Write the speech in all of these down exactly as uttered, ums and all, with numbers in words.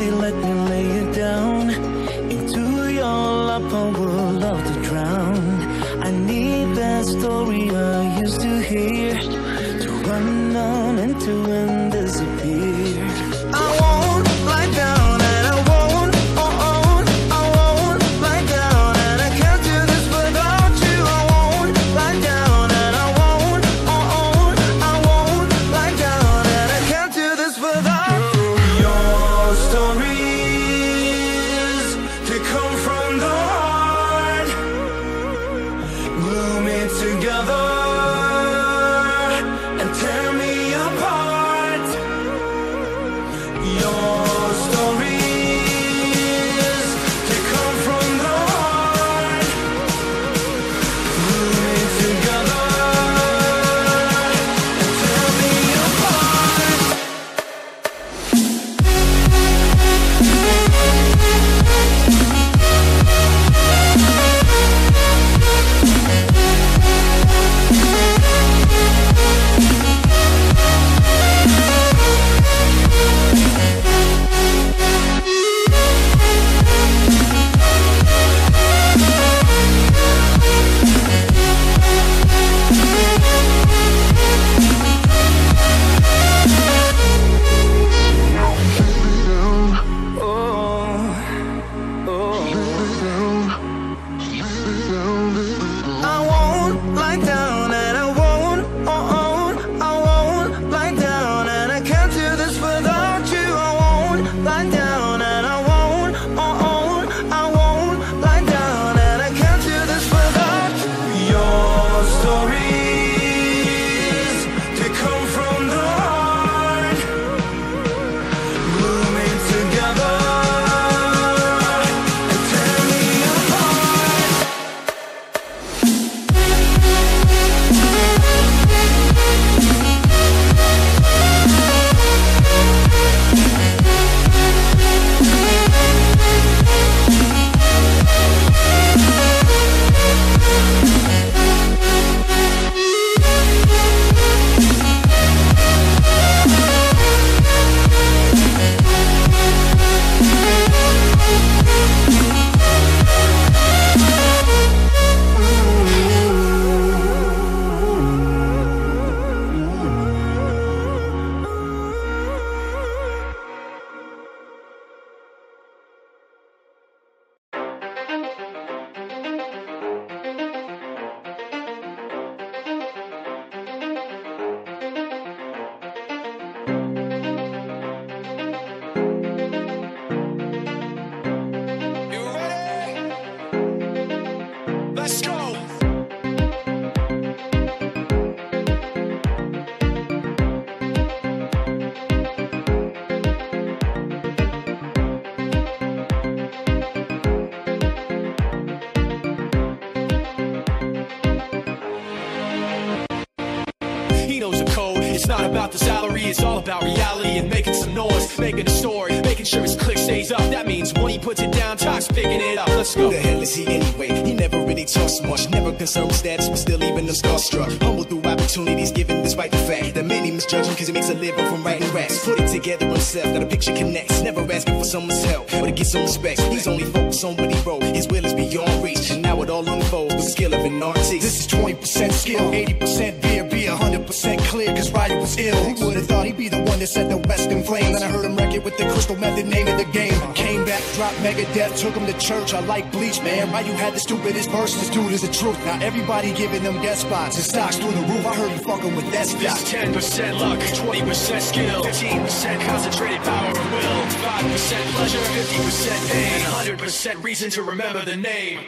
baby, let me lay you down. Into your lap I would love to drown. I need that story I used to hear to run on and to end disappear. I won't lie down and I won't, oh, oh, I won't lie down and I can't do this without you. I won't lie down and I won't, oh, oh, I won't lie down and I can't do this without you. Your stories, they come from the heart. Glue me together and tear me apart. Your stories, they come from the heart. Glue me together and tear me apart. I won't lie down and I won't, oh, oh, I won't lie down and I can't do this without you. I won't lie down and I won't, oh, oh, I won't lie down and I can't do this without you. Your stories, they come from the heart. Glue me together and tear me apart. You ready? Let's go. He knows the code. It's not about the salary, it's all about reality and making some noise, making a story, making sure his click stays up. That means when he puts it down, talks picking it up. Let's go. Who the hell is he anyway? He never really talks much, never concerned with status, but still even I'm starstruck. Humble through opportunities given despite the fact that many misjudge him because he makes a living from writing raps. Put it together himself, got a picture connects. Never asking for someone's help, but to get some respect. He's only focused on what he wrote, his will is beyond reach. And now it all unfolds, the skill of an artist. This is twenty percent skill, eighty percent beer, be one hundred percent clear, because Ryan was ill. Who would've thought he'd be the one that set the West in flames? And I heard him wreck it with the crystal method, name of the game. Came back, dropped Megadeth, took him to church. I like bleach, man. Right, you had the stupidest verse. This dude is the truth. Now everybody giving them guest spots and stocks through the roof. I heard you fucking with that stock. This ten percent luck, twenty percent skill, fifteen percent concentrated power and will, five percent pleasure, fifty percent pain, and one hundred percent reason to remember the name.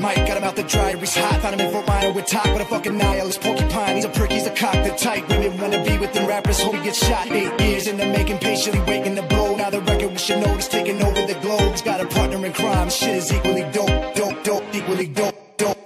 Mike got him out the the dryer, he's hot. Found him in Fort Minor with top, with a fucking nihilist porcupine. He's a prick, he's a cock, the type women wanna be with them rappers. Hope he gets shot. Eight years in the making, patiently waiting to blow. Now the record we should know is taking over the globe. He's got a partner in crime, shit is equally dope, dope, dope, equally dope.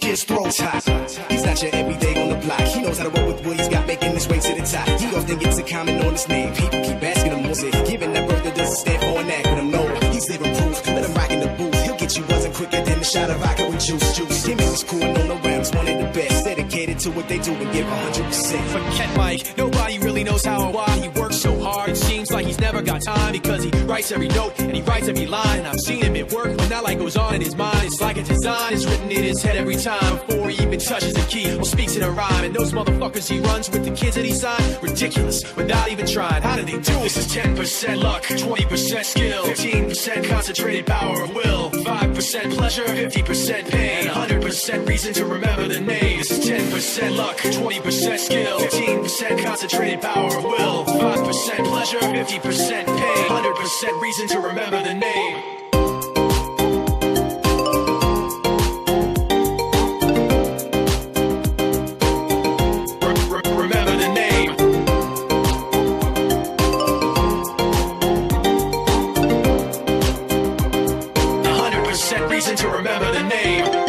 His throat's hot. He's not your everyday on the block. He knows how to work with what he's got, making his way to the top. He often gets a comment on his name. People keep asking him what's it. Giving that birth that doesn't stand for an acronym. No, he's living proof. Let him rock in the booth. He'll get you buzzing quicker than a shot of vodka with juice. Juice. Him and his crew and all the rams, one of the best. Dedicated to what they do and give one hundred percent. Forget Mike. Nobody really knows how or why he works so hard. It seems like he's never got time because he writes every note and he writes every line. And I've seen him at work when that light goes on in his mind. It's like a design is written in his head every time. Before he even touches the key or speaks in a rhyme. And those motherfuckers he runs with, the kids that he signed, ridiculous, without even trying. How do they do it? This is ten percent luck, twenty percent skill, fifteen percent concentrated power of will, five percent pleasure, fifty percent pain, and one hundred percent reason to remember the name. This is ten percent luck, twenty percent skill, fifteen percent concentrated power of will, five percent pleasure, fifty percent pain, one hundred percent reason to remember the name. Reason to remember the name.